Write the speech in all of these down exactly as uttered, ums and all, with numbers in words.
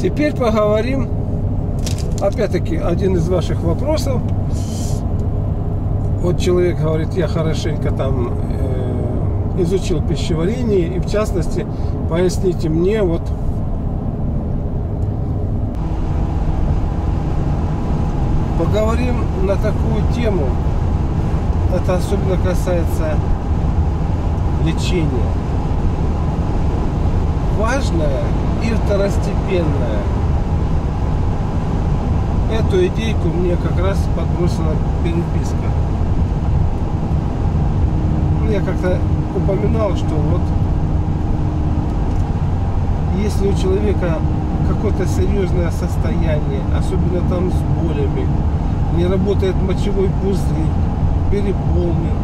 Теперь поговорим, опять-таки, один из ваших вопросов. Вот человек говорит, я хорошенько там э, изучил пищеварение, и в частности, поясните мне, вот, поговорим на такую тему, это особенно касается лечения. Важное и второстепенное. Эту идейку мне как раз подбросила переписка. Я как-то упоминал, что вот если у человека какое-то серьезное состояние, особенно там с болями, не работает мочевой пузырь, переполнен,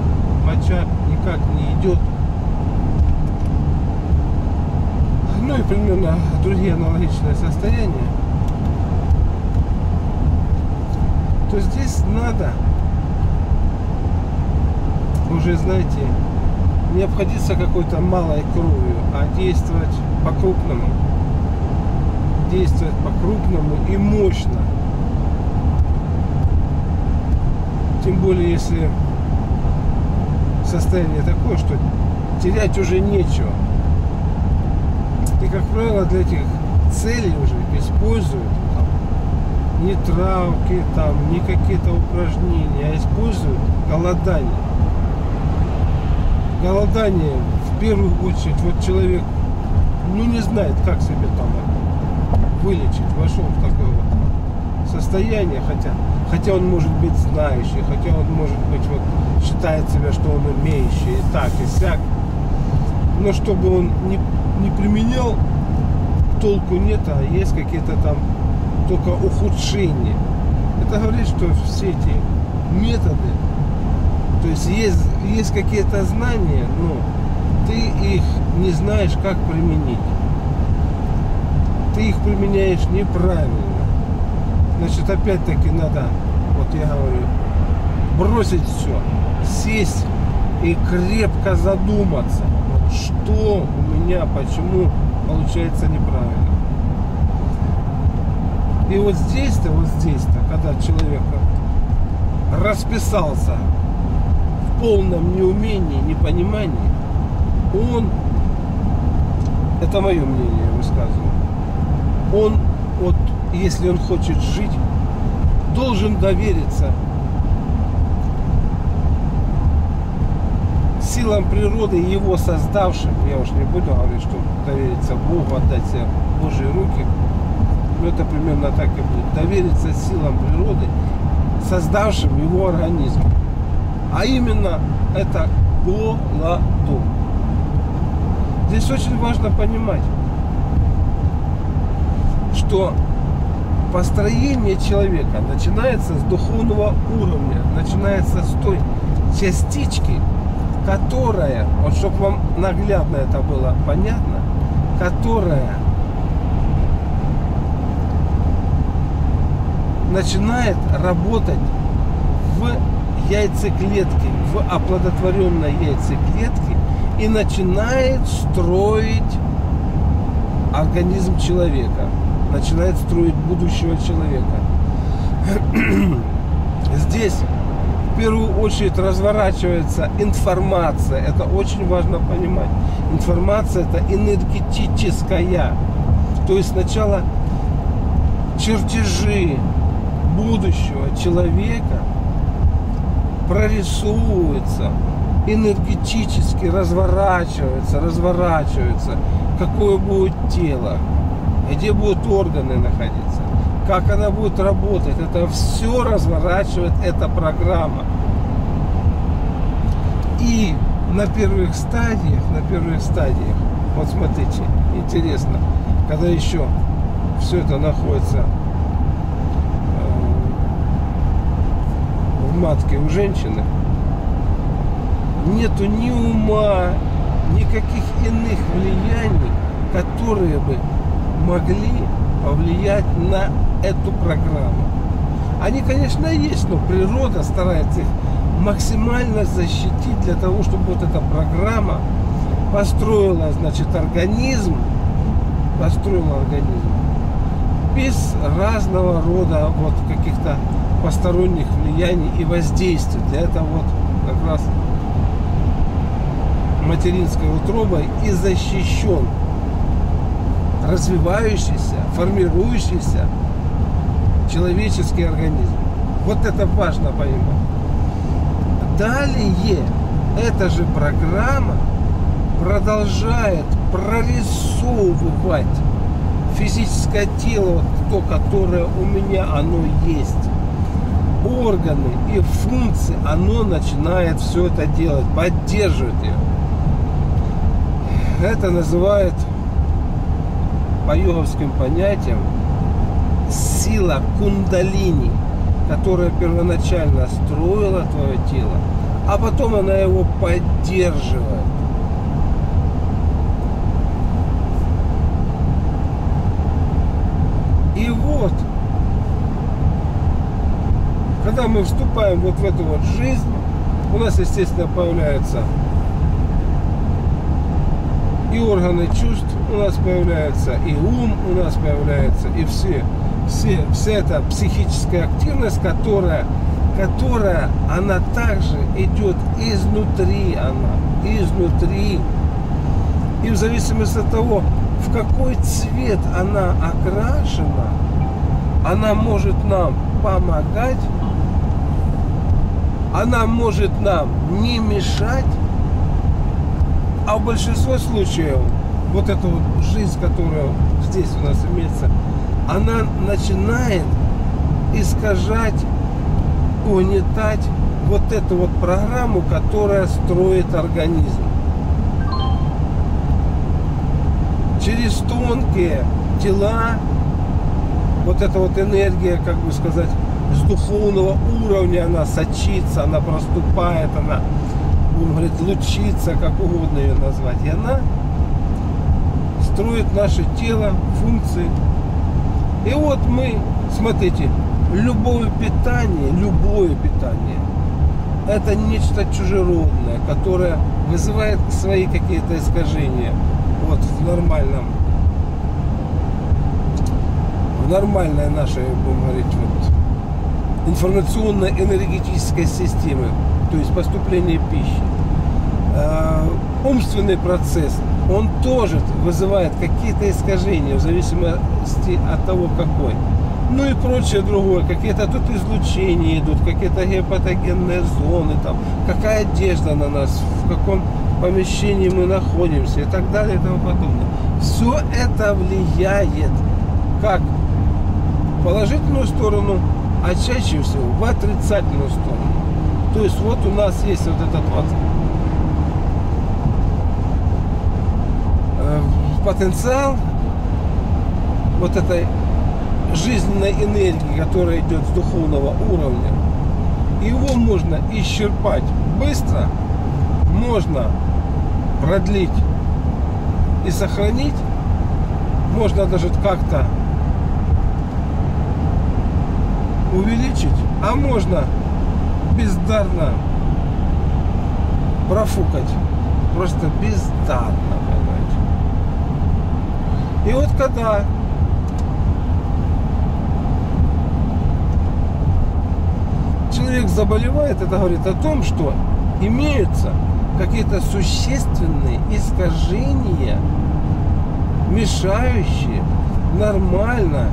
моча никак не идет, ну и примерно другие аналогичные состояния, то здесь надо уже, знаете, не обходиться какой-то малой кровью, а действовать по-крупному. Действовать по-крупному и мощно. Тем более, если состояние такое, что терять уже нечего. И, как правило, для этих целей уже используют там, не травки, там, не какие-то упражнения, а используют голодание. Голодание, в первую очередь, вот человек, ну, не знает, как себе там вылечить, вошел в такое вот состояние, хотя, хотя он может быть знающий, хотя он может быть вот считает себя, что он умеющий, и так, и сяк, но чтобы он не, не применял, толку нет, а есть какие-то там только ухудшения. Это говорит, что все эти методы, то есть есть, есть какие-то знания, но ты их не знаешь, как применить. Ты их применяешь неправильно. Значит, опять-таки надо, вот я говорю, бросить все, сесть и крепко задуматься, вот что у меня, почему получается неправильно. И вот здесь-то, вот здесь-то, когда человек расписался в полном неумении, непонимании, он, это мое мнение, высказываю, он, вот, если он хочет жить, должен довериться силам природы, его создавшим. Я уж не буду говорить, что довериться Богу, отдать себя в Божьи руки. Но это примерно так и будет. Довериться силам природы, создавшим его организм. А именно это голоду. Здесь очень важно понимать, что построение человека начинается с духовного уровня, начинается с той частички, которая, вот чтобы вам наглядно это было понятно, которая начинает работать в яйцеклетке, в оплодотворенной яйцеклетке и начинает строить организм человека. Начинает строить будущего человека. Здесь в первую очередь разворачивается информация. Это очень важно понимать. Информация это энергетическая. То есть сначала чертежи будущего человека прорисовываются, энергетически разворачиваются, разворачиваются. Какое будет тело? Где будут органы находиться, как она будет работать, это все разворачивает эта программа. И на первых стадиях, на первых стадиях, вот смотрите, интересно, когда еще все это находится в матке у женщины, нету ни ума, никаких иных влияний, которые бы могли повлиять на эту программу. Они, конечно, есть, но природа старается их максимально защитить для того, чтобы вот эта программа построила, значит, организм, построила организм без разного рода вот каких-то посторонних влияний и воздействий. Для этого вот как раз материнской утробой и защищен развивающийся, формирующийся человеческий организм. Вот это важно понимать. Далее эта же программа продолжает прорисовывать физическое тело, то, которое у меня, оно есть. Органы и функции, оно начинает все это делать, поддерживает ее. Это называют по йоговским понятиям сила кундалини, которая первоначально строила твое тело, а потом она его поддерживает. И вот, когда мы вступаем вот в эту вот жизнь, у нас, естественно, появляются и органы чувств, у нас появляется и ум, у нас появляется и все, все, вся эта психическая активность, которая, которая, она также идет изнутри, она, изнутри. И в зависимости от того, в какой цвет она окрашена, она может нам помогать, она может нам не мешать, а в большинстве случаев вот эта вот жизнь, которая здесь у нас имеется, она начинает искажать, унитать вот эту вот программу, которая строит организм. Через тонкие тела вот эта вот энергия, как бы сказать, с духовного уровня, она сочится, она проступает, она, он говорит, лучится, как угодно ее назвать. И она строит наше тело, функции. И вот мы, смотрите, любое питание, любое питание, это нечто чужеродное, которое вызывает свои какие-то искажения. Вот в нормальном, в нормальной нашей, будем говорить, вот, информационно-энергетической системе, то есть поступление пищи. Э, умственный процесс, он тоже вызывает какие-то искажения в зависимости от того, какой. Ну и прочее другое, какие-то тут излучения идут, какие-то гепатогенные зоны, там, какая одежда на нас, в каком помещении мы находимся и так далее и тому подобное. Все это влияет как в положительную сторону, а чаще всего в отрицательную сторону. То есть вот у нас есть вот этот вот э, потенциал вот этой жизненной энергии, которая идет с духовного уровня. Его можно исчерпать быстро, можно продлить и сохранить, можно даже как-то увеличить, а можно бездарно профукать, просто бездарно, понимаете. И вот когда человек заболевает, это говорит о том, что имеются какие-то существенные искажения, мешающие нормально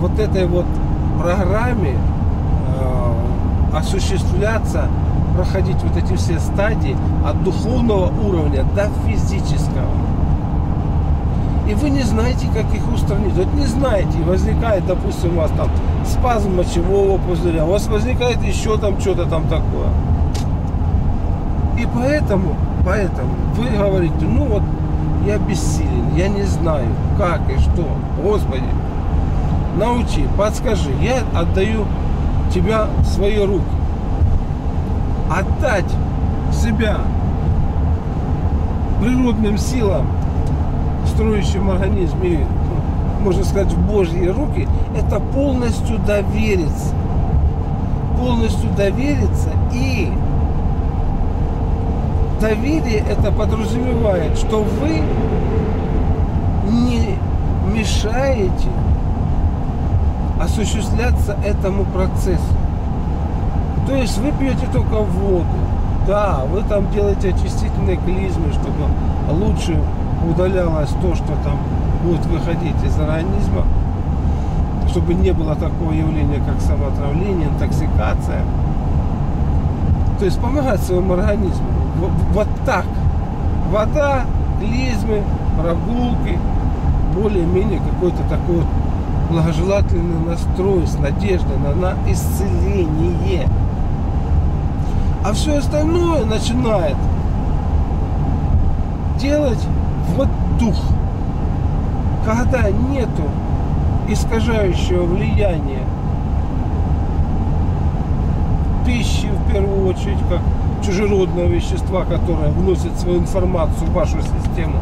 вот этой вот программе э, осуществляться, проходить вот эти все стадии от духовного уровня до физического. И вы не знаете, как их устранить. Вот не знаете, возникает, допустим, у вас там спазм мочевого пузыря, у вас возникает еще там что-то там такое. И поэтому, поэтому вы говорите, ну вот я бессилен, я не знаю, как и что. Господи, научи, подскажи, я отдаю тебя в свои руки. Отдать себя природным силам, строящим организм, и, можно сказать, в Божьи руки, это полностью довериться. Полностью довериться. И доверие это подразумевает, что вы не мешаете осуществляться этому процессу. То есть вы пьете только воду, да, вы там делаете очистительные клизмы, чтобы лучше удалялось то, что там будет выходить из организма, чтобы не было такого явления, как самоотравление, интоксикация. То есть помогать своему организму. Вот, вот так. Вода, клизмы, прогулки, более-менее какой-то такой вот благожелательный настрой с надеждой на, на исцеление. А все остальное начинает делать вот дух. Когда нету искажающего влияния пищи, в первую очередь, как чужеродного вещества, которое вносит свою информацию в вашу систему.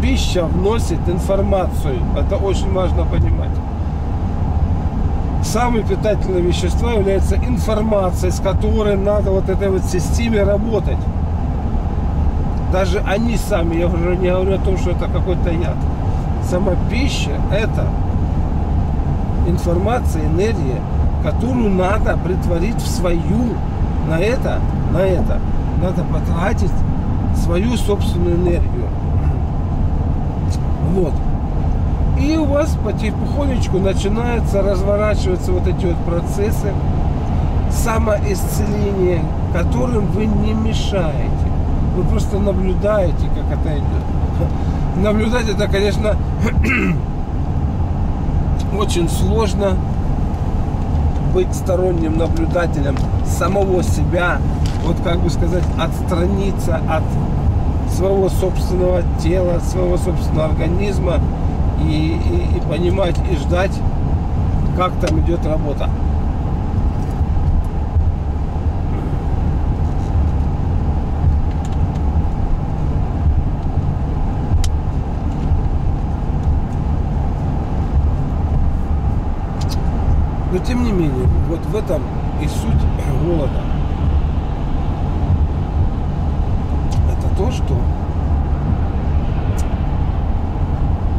Пища вносит информацию. Это очень важно понимать. Самые питательные вещества являются информацией, с которой надо вот этой вот системе работать. Даже они сами, я уже не говорю о том, что это какой-то яд. Сама пища — это информация, энергия, которую надо притворить в свою. На это, на это надо потратить свою собственную энергию. Вот. И у вас потихонечку начинаются разворачиваться вот эти вот процессы самоисцеления, которым вы не мешаете. Вы просто наблюдаете, как это идет. Наблюдать это, конечно, очень сложно. Быть сторонним наблюдателем самого себя, вот как бы сказать, отстраниться от своего собственного тела, от своего собственного организма и, и, и понимать и ждать, как там идет работа. Но тем не менее, вот в этом и суть голода. Это то, что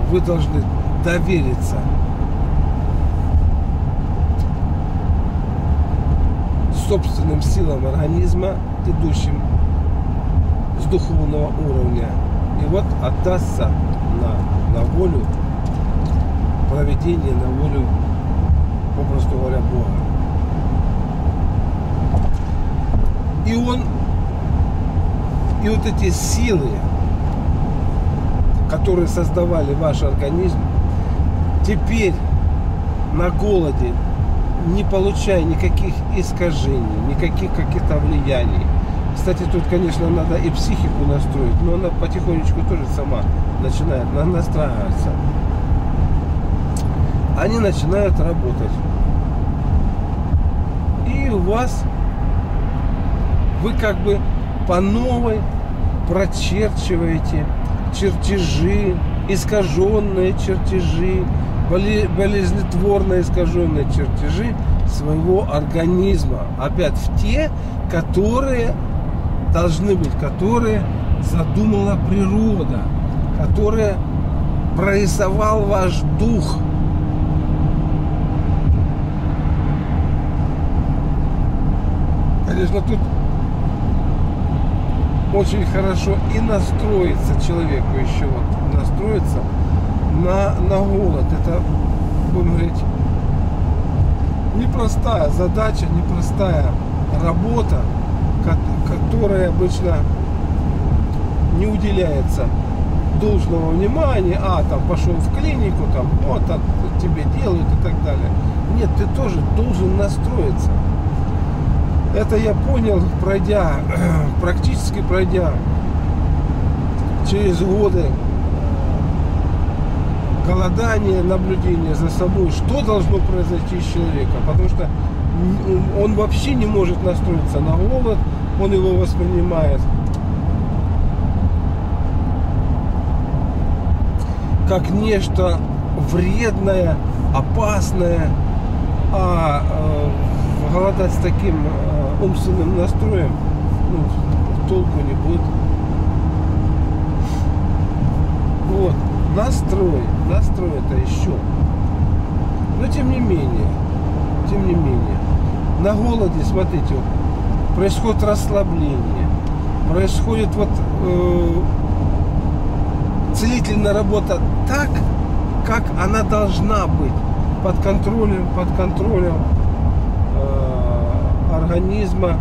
вы должны довериться собственным силам организма, идущим с духовного уровня. И вот отдастся на, на волю проведения, на волю, попросту говоря, Бога. И он, и вот эти силы, которые создавали ваш организм, теперь на голоде, не получая никаких искажений, никаких каких-то влияний. Кстати, тут, конечно, надо и психику настроить, но она потихонечку тоже сама начинает настраиваться. Они начинают работать. И у вас, вы как бы по новой прочерчиваете чертежи, искаженные чертежи, болезнетворно искаженные чертежи своего организма. Опять в те, которые должны быть, которые задумала природа, которые прорисовал ваш дух. Конечно, тут очень хорошо и настроиться человеку еще, вот, настроиться на, на голод. Это, будем говорить, непростая задача, непростая работа, которая обычно не уделяется должного внимания. А, там, пошел в клинику, там, вот, а, тебе делают и так далее. Нет, ты тоже должен настроиться. Это я понял, пройдя, практически пройдя через годы голодания, наблюдения за собой, что должно произойти с человеком. Потому что он вообще не может настроиться на голод, он его воспринимает как нечто вредное, опасное. А голодать с таким умственным настроем, ну, толку не будет. Вот, настрой, настрой это еще. Но тем не менее, тем не менее, на голоде, смотрите, вот, происходит расслабление, происходит вот э, целительная работа так, как она должна быть, под контролем, под контролем э, организма.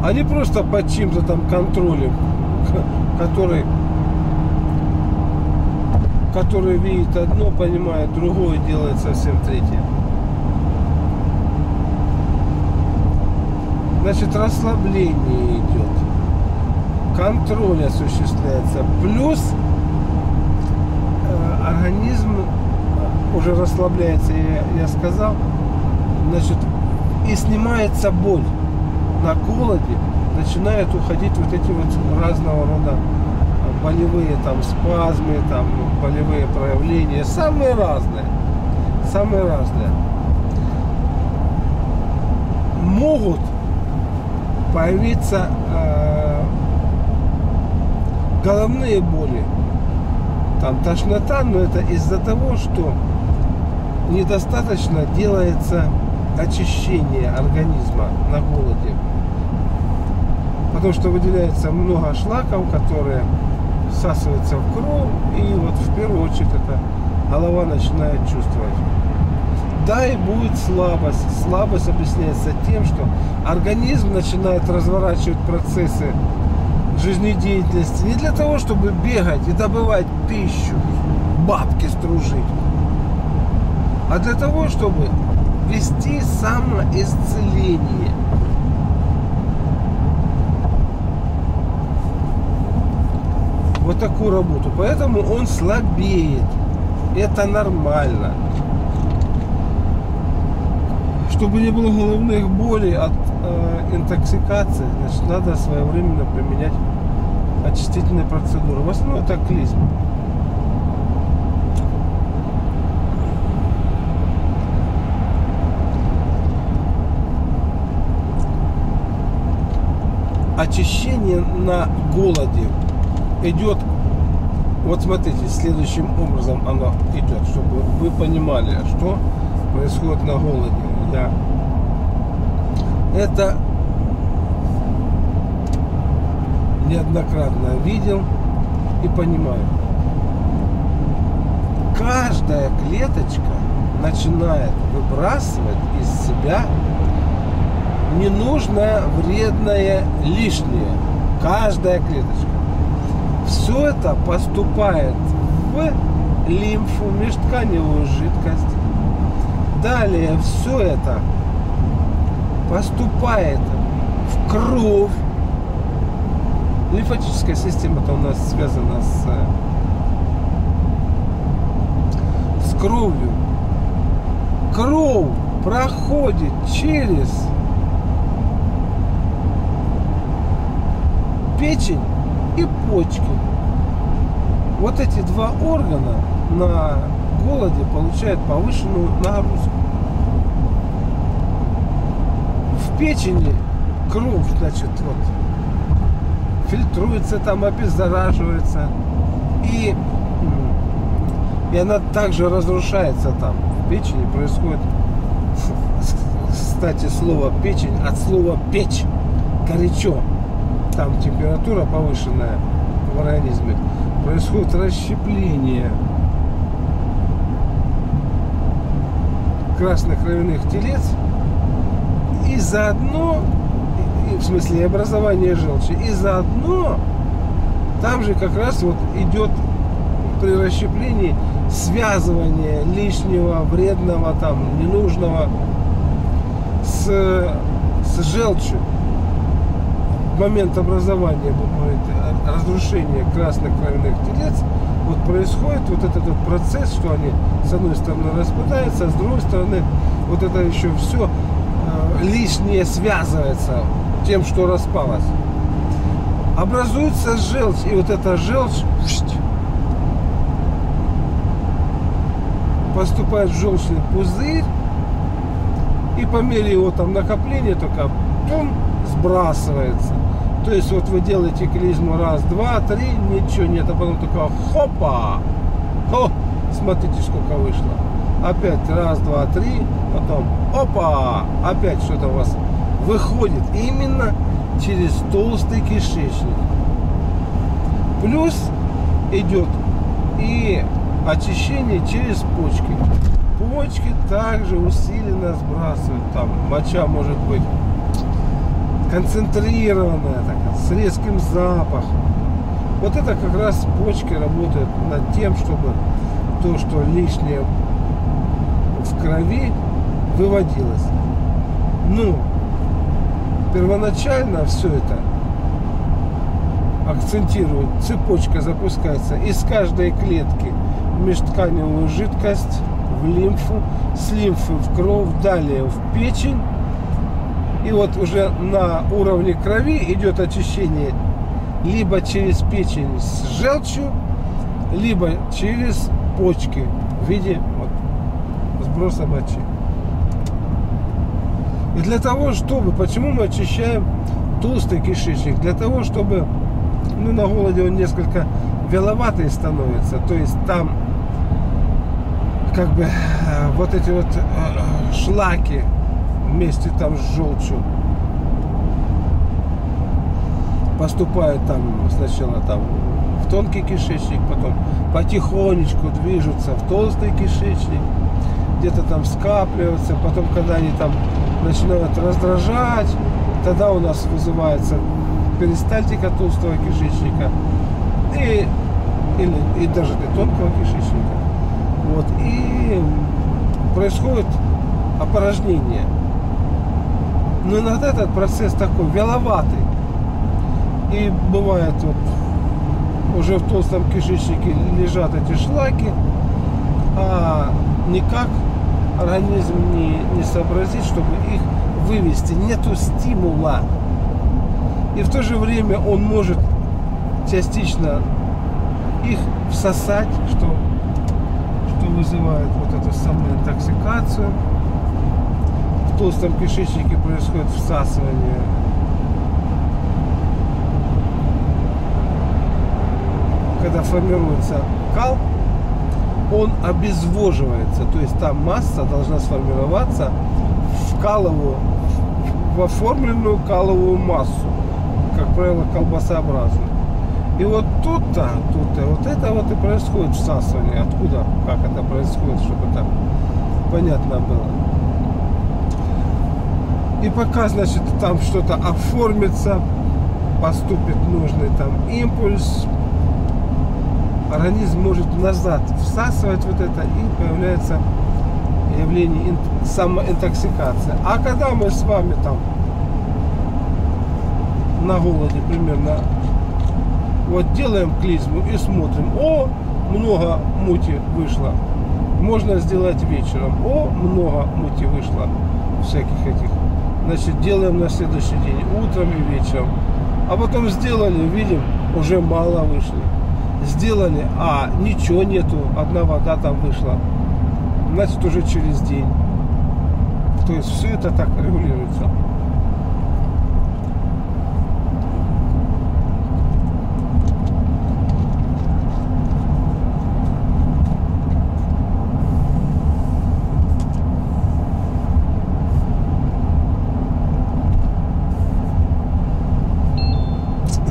А не просто под чем-то там контролем, который, который видит одно, понимает другое, делает совсем третье. Значит, расслабление идет, контроль осуществляется, плюс э, организм уже расслабляется, я, я сказал, значит, и снимается боль. На голоде начинают уходить вот эти вот разного рода болевые там спазмы, там болевые проявления, самые разные, самые разные. Могут появиться э, головные боли, там тошнота, но это из-за того, что недостаточно делается очищение организма на голоде, потому что выделяется много шлаков, которые всасываются в кровь, и вот в первую очередь это голова начинает чувствовать. Да, и будет слабость. Слабость объясняется тем, что организм начинает разворачивать процессы жизнедеятельности не для того, чтобы бегать и добывать пищу, бабки стружить, а для того, чтобы вести самоисцеление. Вот такую работу. Поэтому он слабеет. Это нормально. Чтобы не было головных болей от э, интоксикации, значит, надо своевременно применять очистительные процедуры. В основном это клизма. Очищение на голоде идет, вот смотрите, следующим образом оно идет, чтобы вы понимали, что происходит на голоде. Да. Это неоднократно видел и понимаю. Каждая клеточка начинает выбрасывать из себя ненужное, вредное, лишнее. Каждая клеточка. Все это поступает в лимфу, межтканевую жидкость. Далее все это поступает в кровь. Лимфатическая система-то у нас связана с, с кровью. Кровь проходит через печень и почки. Вот эти два органа на голоде получают повышенную нагрузку. В печени кровь, значит, вот фильтруется, там обеззараживается, и и она также разрушается там. В печени происходит, кстати, слово печень от слова печь, горячо. Там температура повышенная в организме, происходит расщепление красных кровяных телец и заодно, в смысле, образование желчи, и заодно там же как раз вот идет при расщеплении связывание лишнего, вредного, там ненужного с, с желчью. Момент образования, разрушения красных кровяных телец, вот происходит вот этот вот процесс, что они с одной стороны распадаются, а с другой стороны вот это еще все э, лишнее связывается тем, что распалось. Образуется желчь, и вот эта желчь поступает в желчный пузырь, и по мере его там накопления только бум, сбрасывается. То есть вот вы делаете клизму раз, два, три, ничего нет, а потом такого хопа, о, смотрите, сколько вышло. Опять раз, два, три, потом опа, опять что-то у вас выходит именно через толстый кишечник. Плюс идет и очищение через почки. Почки также усиленно сбрасывают, там моча может быть концентрированная, такая, с резким запахом. Вот это как раз почки работают над тем, чтобы то, что лишнее в крови, выводилось. Ну, первоначально все это акцентирует, цепочка запускается из каждой клетки в межтканевую жидкость, в лимфу, с лимфы в кровь, далее в печень. И вот уже на уровне крови идет очищение либо через печень с желчью, либо через почки в виде вот сброса мочи. И для того, чтобы... Почему мы очищаем толстый кишечник? Для того, чтобы... Ну, на голоде он несколько вяловатый становится. То есть там как бы вот эти вот шлаки вместе там с желчью поступают там сначала там в тонкий кишечник, потом потихонечку движутся в толстый кишечник, где-то там скапливаются, потом когда они там начинают раздражать, тогда у нас вызывается перистальтика толстого кишечника и, или, и даже и тонкого кишечника. Вот, и происходит опорожнение. Но иногда этот процесс такой вяловатый. И бывает, вот, уже в толстом кишечнике лежат эти шлаки, а никак организм не, не сообразит, чтобы их вывести. Нету стимула. И в то же время он может частично их всосать, что, что вызывает вот эту самоинтоксикацию. В толстом кишечнике происходит всасывание. Когда формируется кал, он обезвоживается. То есть там масса должна сформироваться в каловую, в оформленную каловую массу. Как правило, колбасообразную. И вот тут-то, тут-то, вот это вот и происходит всасывание. Откуда, как это происходит, чтобы так понятно было. И пока, значит, там что-то оформится, поступит нужный там импульс, организм может назад всасывать вот это, и появляется явление самоинтоксикации. А когда мы с вами там на голоде примерно вот делаем клизму и смотрим, о, много мути вышло, можно сделать вечером, о, много мути вышло, всяких этих. Значит, делаем на следующий день, утром и вечером. А потом сделали, видим, уже мало вышли. Сделали, а ничего нету, одна вода там вышла. Значит, уже через день. То есть все это так регулируется.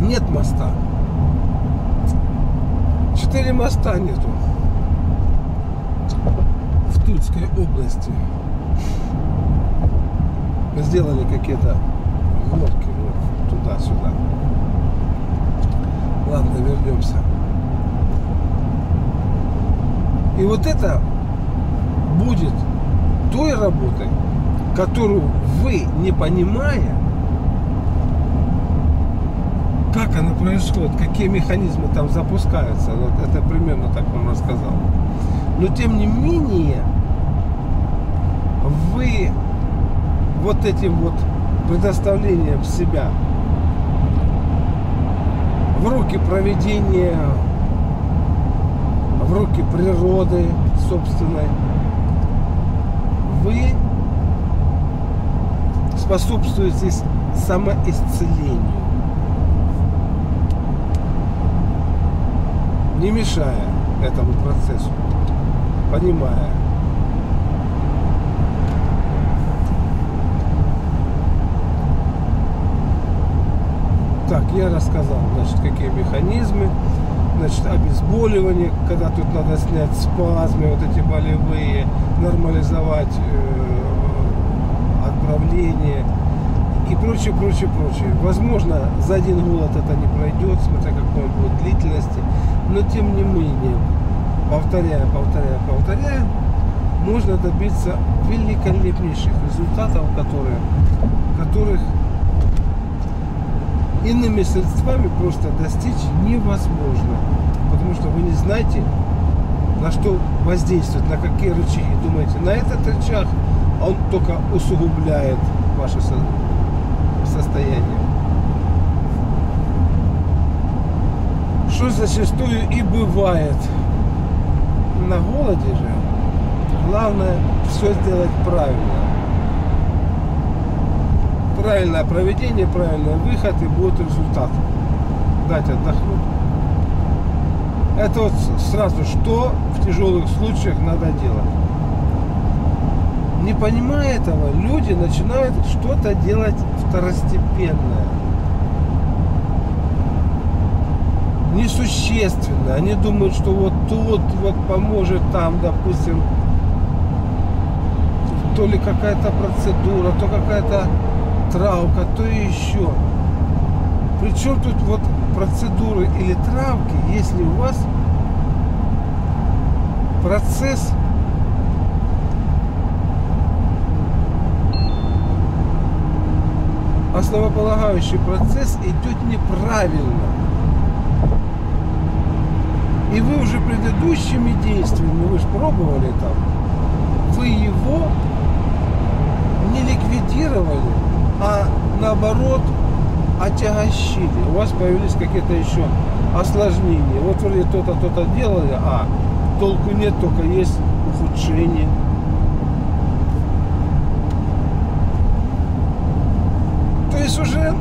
Нет моста. Четыре моста нету в Тульской области. Сделали какие-то горки вот туда-сюда. Ладно, вернемся. И вот это будет той работой, которую вы, не понимая, как она происходит, какие механизмы там запускаются. Вот это примерно так вам рассказал. Но тем не менее, вы вот этим вот предоставлением себя в руки проведения, в руки природы собственной, вы с способствует здесь самоисцелению, не мешая этому процессу, понимая. Так, я рассказал, значит, какие механизмы, значит, обезболивание, когда тут надо снять спазмы, вот эти болевые, нормализовать э, отправление и прочее, прочее, прочее. Возможно, за один голод это не пройдет, смотря какой он будет длительности, но тем не менее, повторяя, повторяя, повторяя, можно добиться великолепнейших результатов, которые, которых иными средствами просто достичь невозможно, потому что вы не знаете, на что воздействовать, на какие рычаги. Думаете, на этот рычаг, он только усугубляет ваше состояние. Что зачастую и бывает. На голоде же главное все сделать правильно. Правильное проведение, правильный выход, и будет результат. Дать отдохнуть. Это вот сразу, что в тяжелых случаях надо делать. Не понимая этого, люди начинают что-то делать второстепенное, несущественно. Они думают, что вот тут вот поможет, там, допустим, то ли какая-то процедура, то какая-то травка, то еще. Причем тут вот процедуры или травки, если у вас процесс основополагающий процесс идет неправильно, и вы уже предыдущими действиями, вы же пробовали там, вы его не ликвидировали, а наоборот отягощили. У вас появились какие-то еще осложнения. Вот вроде то-то, то-то делали, а толку нет, только есть ухудшение. То есть уже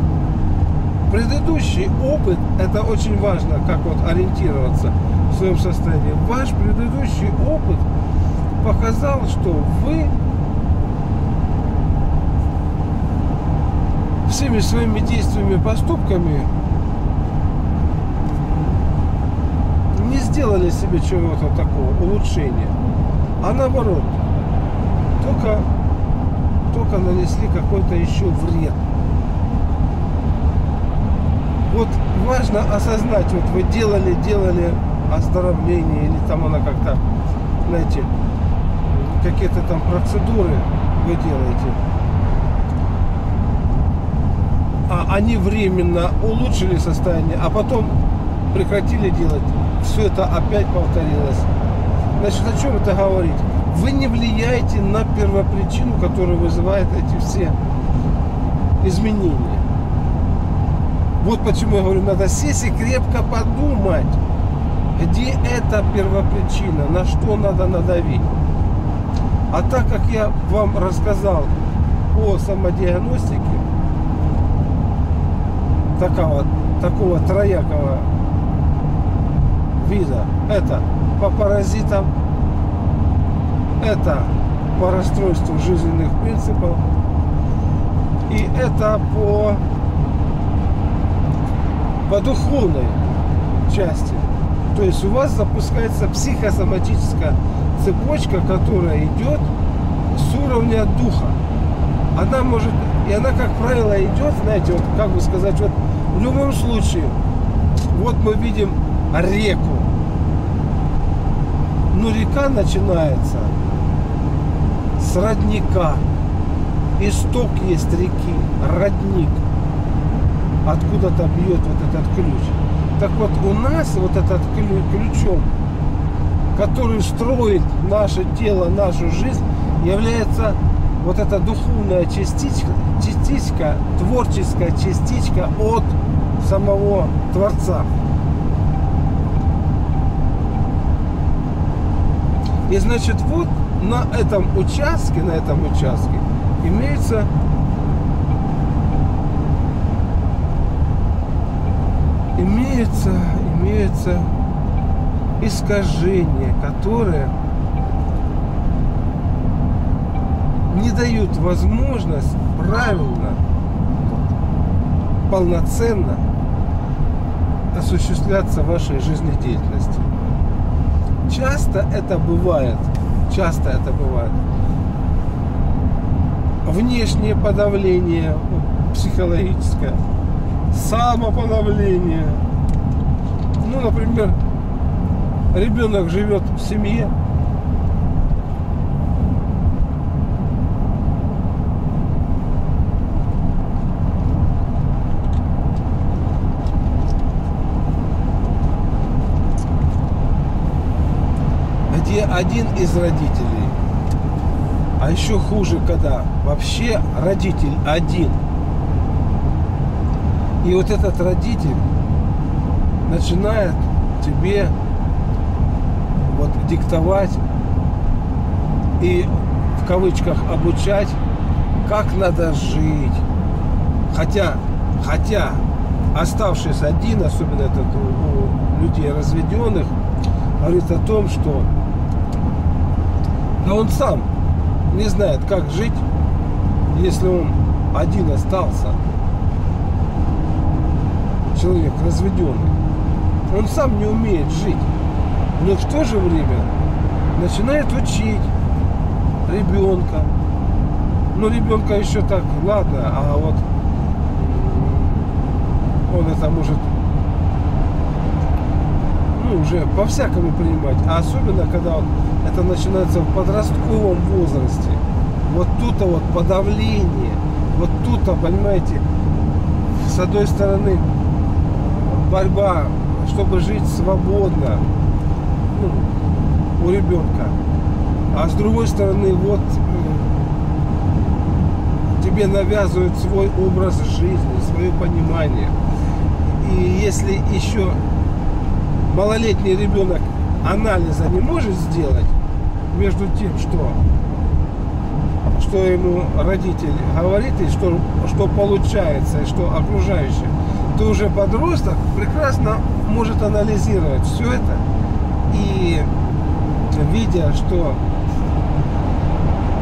предыдущий опыт, это очень важно, как вот ориентироваться в своем состоянии. Ваш предыдущий опыт показал, что вы всеми своими действиями, поступками не сделали себе чего-то такого, улучшения, а наоборот, только, только нанесли какой-то еще вред. Вот важно осознать, вот вы делали, делали оздоровление, или там она как-то, знаете, какие-то там процедуры вы делаете, а они временно улучшили состояние, а потом прекратили делать. Все это опять повторилось. Значит, о чем это говорит? Вы не влияете на первопричину, которая вызывает эти все изменения. Вот почему я говорю, надо сесть и крепко подумать, где эта первопричина, на что надо надавить. А так как я вам рассказал о самодиагностике, Такого, такого троякого вида, это по паразитам, это по расстройству жизненных принципов, и это по по духовной части. То есть у вас запускается психосоматическая цепочка, которая идет с уровня духа. Она может, и она, как правило, идет, знаете, вот как бы сказать, вот в любом случае, вот мы видим реку, но река начинается с родника, исток есть реки, родник, откуда-то бьет вот этот ключ. Так вот у нас вот этот ключом, который строит наше тело, нашу жизнь, является вот эта духовная частичка, частичка, творческая частичка от самого Творца. И значит, вот на этом участке, на этом участке имеются имеются, имеются искажения, которые не дают возможность правильно, полноценно осуществляться вашей жизнедеятельности. Часто это бывает, часто это бывает внешнее подавление психологическое, самоподавление. Ну, например, ребенок живет в семье, где один из родителей, а еще хуже, когда вообще родитель один. И вот этот родитель начинает тебе вот диктовать и в кавычках обучать, как надо жить. Хотя, хотя оставшись один, особенно это у людей разведенных, говорит о том, что да он сам не знает, как жить, если он один остался. Человек разведенный, он сам не умеет жить, но в то же время начинает учить ребенка. Ну, ребенка еще так ладно, а вот он это может, ну, уже по-всякому принимать, а особенно когда он, это начинается в подростковом возрасте. Вот тут-то вот подавление, вот тут-то, понимаете, с одной стороны борьба, чтобы жить свободно, ну, у ребенка, а с другой стороны вот тебе навязывают свой образ жизни, свое понимание. И если еще малолетний ребенок анализа не может сделать между тем, что что ему родитель говорит и что что получается и что окружающие, то уже подросток прекрасно может анализировать все это, и видя, что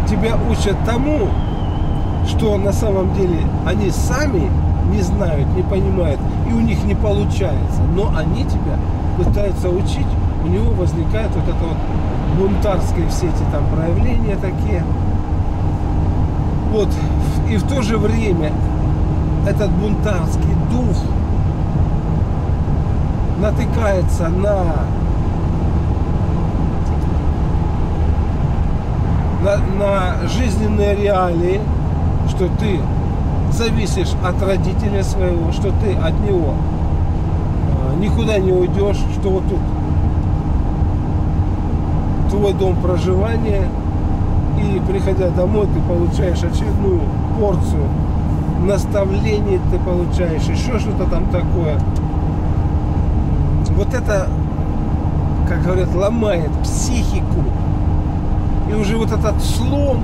тебя учат тому, что на самом деле они сами не знают, не понимают, и у них не получается, но они тебя пытаются учить, у него возникает вот это вот бунтарские все эти там проявления такие. Вот. И в то же время этот бунтарский дух натыкается на, на, на жизненные реалии, что ты зависишь от родителя своего, что ты от него никуда не уйдешь, что вот тут твой дом проживания, и приходя домой ты получаешь очередную порцию наставлений, ты получаешь еще что-то там такое. Вот это, как говорят, ломает психику. И уже вот этот слом,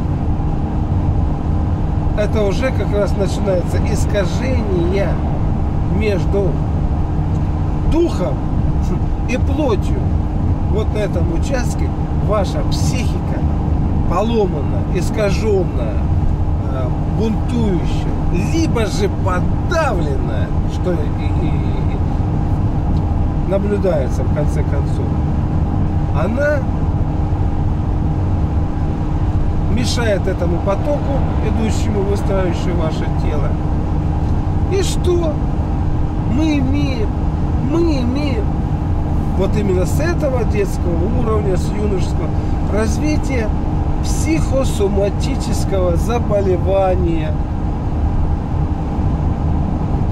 это уже как раз начинается искажение между духом и плотью. Вот на этом участке ваша психика поломана, искаженная, бунтующая, либо же подавленная, что и, и, и наблюдается в конце концов. Она мешает этому потоку, идущему, выстраивающему ваше тело. И что мы имеем? Мы имеем вот именно с этого детского уровня, с юношеского, развитие психосоматического заболевания,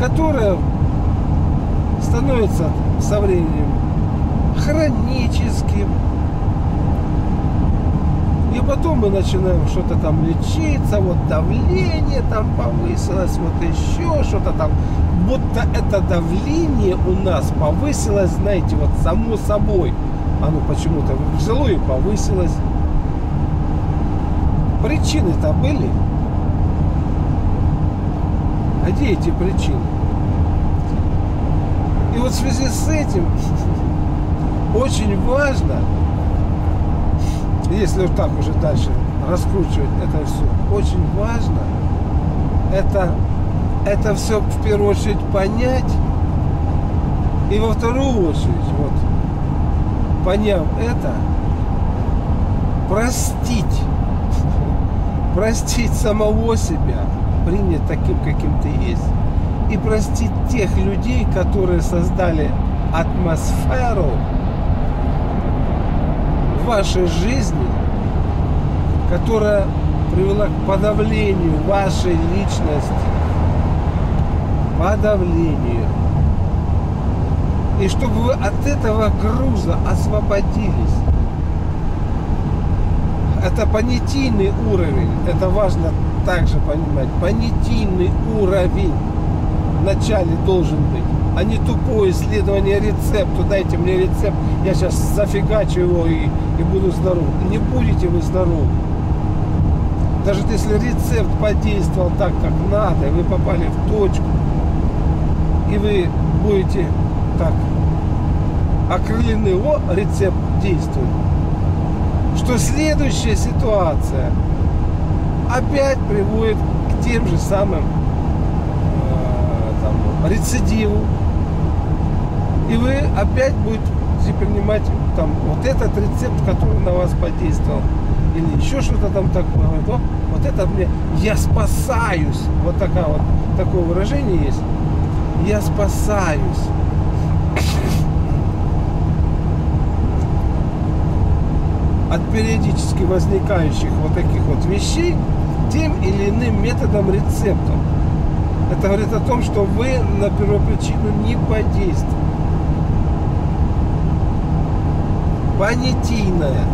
которое становится со временем хроническим. И потом мы начинаем что-то там лечиться, вот давление там повысилось, вот еще что-то там. Будто это давление у нас повысилось, знаете, вот само собой. Оно почему-то взяло и повысилось. Причины-то были. А где эти причины? И И вот в связи с этим очень важно, если вот так уже дальше раскручивать это все, очень важно это, это все в первую очередь понять, и во вторую очередь, вот, поняв это, простить, простить самого себя, принять таким, каким ты есть, и простить тех людей, которые создали атмосферу вашей жизни, которая привела к подавлению вашей личности, подавлению. И чтобы вы от этого груза освободились. Это понятийный уровень, это важно также понимать. Понятийный уровень вначале должен быть, а не тупое исследование рецепта. Дайте мне рецепт, я сейчас зафигачу его и, и буду здоров. Не будете вы здоровы. Даже если рецепт подействовал так, как надо, и вы попали в точку, и вы будете так окрылены, о, рецепт действует. Что следующая ситуация опять приводит к тем же самым рецидиву, и вы опять будете принимать там вот этот рецепт, который на вас подействовал, или еще что-то там такое. О, вот это мне, я спасаюсь, вот такая вот, такое выражение есть, я спасаюсь. От периодически возникающих вот таких вот вещей тем или иным методом, рецептом. Это говорит о том, что вы на первопричину не подействовали. Понятийное.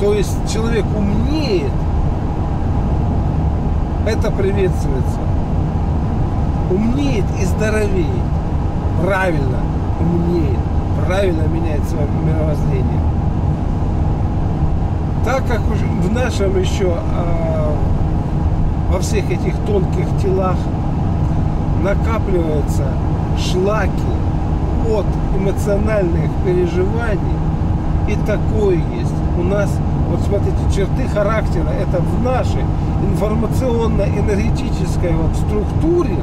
То есть человек умнеет. Это приветствуется. Умнеет и здоровеет. Правильно умнеет. Правильно меняет свое мировоззрение. Так как в нашем еще... во всех этих тонких телах накапливаются шлаки от эмоциональных переживаний. И такое есть. У нас, вот смотрите, черты характера, это в нашей информационно-энергетической вот структуре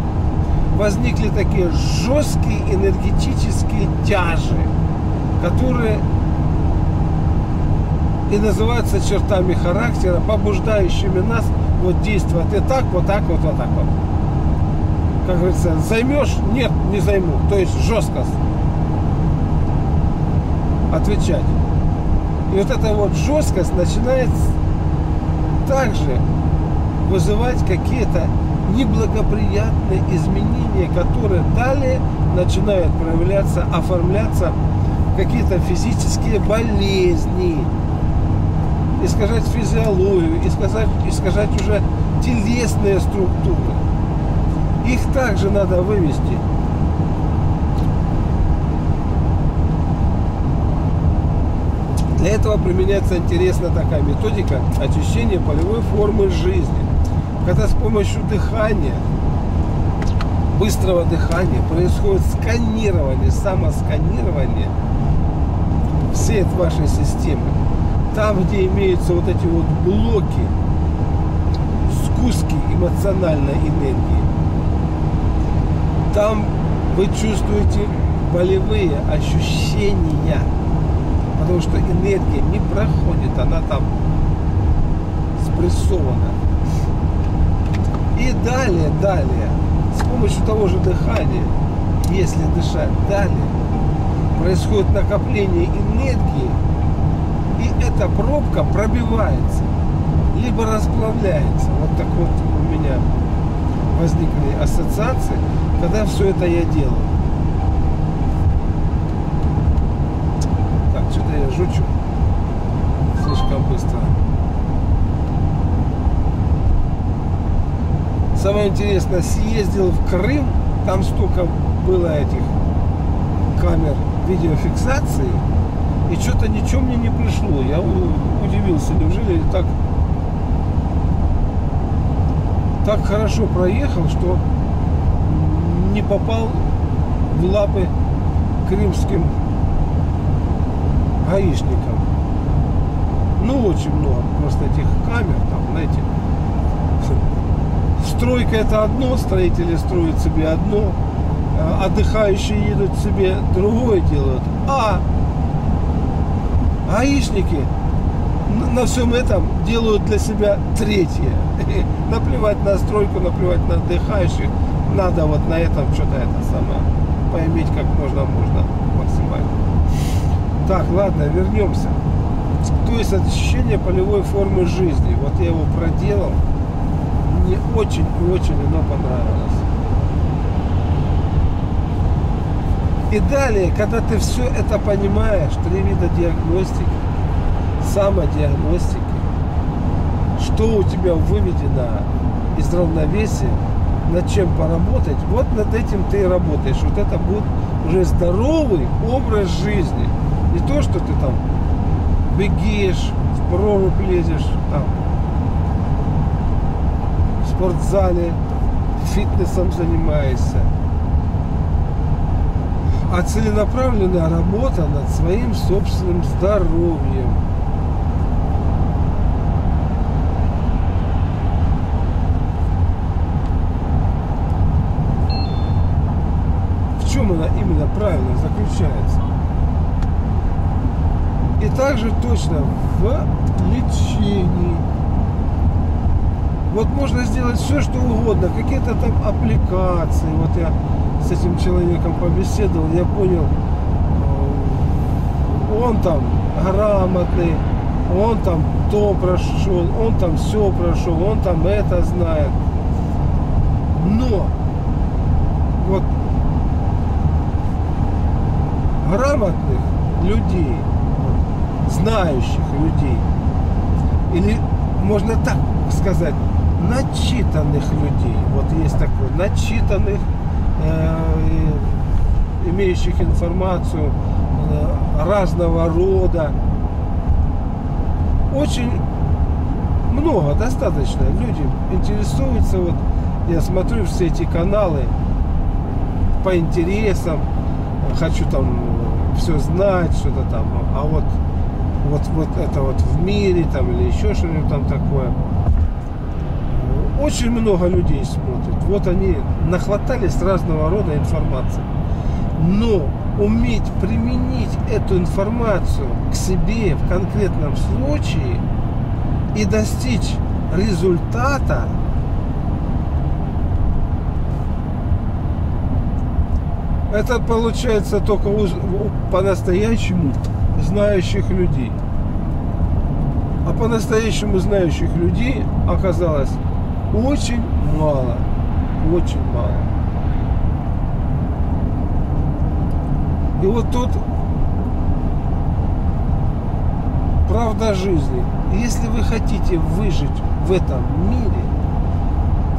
возникли такие жесткие энергетические тяжи, которые и называются чертами характера, побуждающими нас вот действовать и так, вот так, вот, вот так вот. Как говорится, займешь? Нет, не займу. То есть жестко отвечать. И вот эта вот жесткость начинает также вызывать какие-то неблагоприятные изменения, которые далее начинают проявляться, оформляться какие-то физические болезни. Искажать физиологию, искажать, искажать уже телесные структуры. Их также надо вывести. Для этого применяется интересная такая методика очищения полевой формы жизни. Когда с помощью дыхания, быстрого дыхания, происходит сканирование, самосканирование всей вашей системы. Там, где имеются вот эти вот блоки, сгустки эмоциональной энергии, там вы чувствуете болевые ощущения, потому что энергия не проходит, она там спрессована. И далее, далее, с помощью того же дыхания, если дышать далее, происходит накопление энергии, и эта пробка пробивается, либо расплавляется. Вот так вот у меня возникли ассоциации, когда все это я делаю. Так, что-то я жучу слишком быстро. Самое интересное, съездил в Крым, там столько было этих камер видеофиксации. И что-то ничего мне не пришло. Я удивился, неужели так, так хорошо проехал, что не попал в лапы крымским гаишникам. Ну, очень много просто этих камер там, знаете. Стройка — это одно, строители строят себе одно, отдыхающие едут себе другое делают. А гаишники на всем этом делают для себя третье. Наплевать на стройку, наплевать на отдыхающих. Надо вот на этом что-то это самое поиметь как можно можно максимально. Так, ладно, вернемся. То есть ощущение полевой формы жизни. Вот я его проделал. Мне очень и очень оно понравилось. И далее, когда ты все это понимаешь, три вида диагностики, самодиагностики, что у тебя выведено из равновесия, над чем поработать, вот над этим ты и работаешь. Вот это будет уже здоровый образ жизни. Не то, что ты там бегаешь, в прорубь лезешь, там, в спортзале, фитнесом занимаешься. А целенаправленная работа над своим собственным здоровьем. В чем она именно правильно заключается? И также точно в лечении. Вот можно сделать все, что угодно. Какие-то там аппликации. Вот я с этим человеком побеседовал, я понял, он там грамотный, он там то прошел, он там все прошел, он там это знает. Но вот грамотных людей, знающих людей, или можно так сказать, начитанных людей, вот есть такое, начитанных, э, имеющих информацию э, разного рода, очень много, достаточно, люди интересуются. Вот я смотрю все эти каналы по интересам, хочу там все знать, что-то там, а вот вот, вот это вот в мире там или еще что-нибудь там такое. Очень много людей смотрят. Вот они нахватались разного рода информации. Но уметь применить эту информацию к себе в конкретном случае и достичь результата, это получается только у по-настоящему знающих людей. А по-настоящему знающих людей оказалось очень мало, очень мало. И вот тут правда жизни. Если вы хотите выжить в этом мире,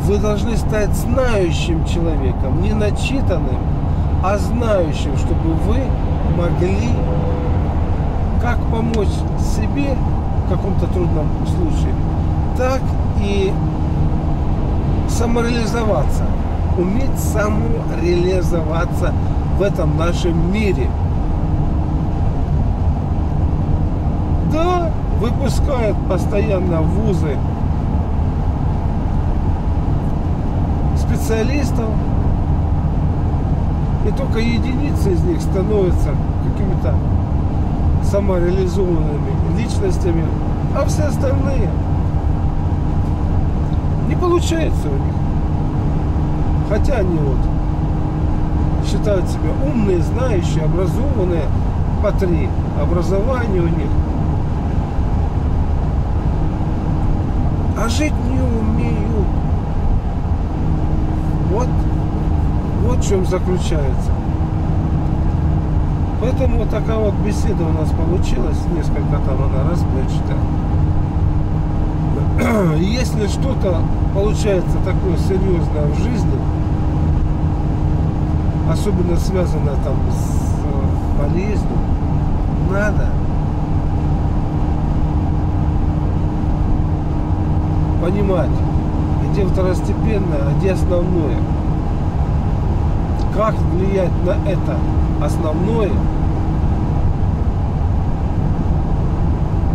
вы должны стать знающим человеком, не начитанным, а знающим, чтобы вы могли как помочь себе в каком-то трудном случае, так и самореализоваться, уметь самореализоваться в этом нашем мире. Да, выпускают постоянно вузы специалистов, и только единицы из них становятся какими-то самореализованными личностями, а все остальные не получается у них. Хотя они вот считают себя умные, знающие, образованные, по три образования у них. А жить не умеют. Вот, вот в чем заключается. Поэтому вот такая вот беседа у нас получилась. Несколько там она расплывчатая. Если что-то получается такое серьезное в жизни, особенно связанное там с болезнью, надо понимать, где второстепенное, а где основное. как влиять на это основное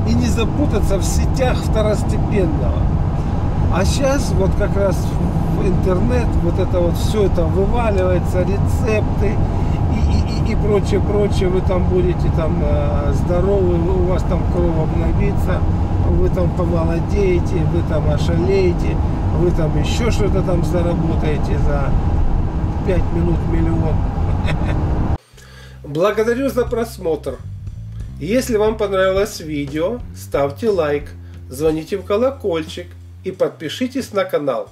и не запутаться в сетях второстепенного. А сейчас вот как раз в интернет вот это вот все это вываливается, рецепты и, и, и прочее, прочее. Вы там будете там здоровы, у вас там кровь обновится, вы там помолодеете, вы там ошалеете, вы там еще что-то там заработаете за пять минут миллион. Благодарю за просмотр. Если вам понравилось видео, ставьте лайк, звоните в колокольчик и подпишитесь на канал.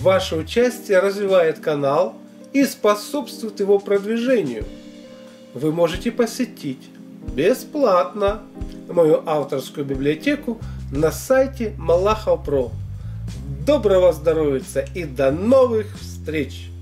Ваше участие развивает канал и способствует его продвижению. Вы можете посетить бесплатно мою авторскую библиотеку на сайте малахов точка про. Доброго здоровья и до новых встреч!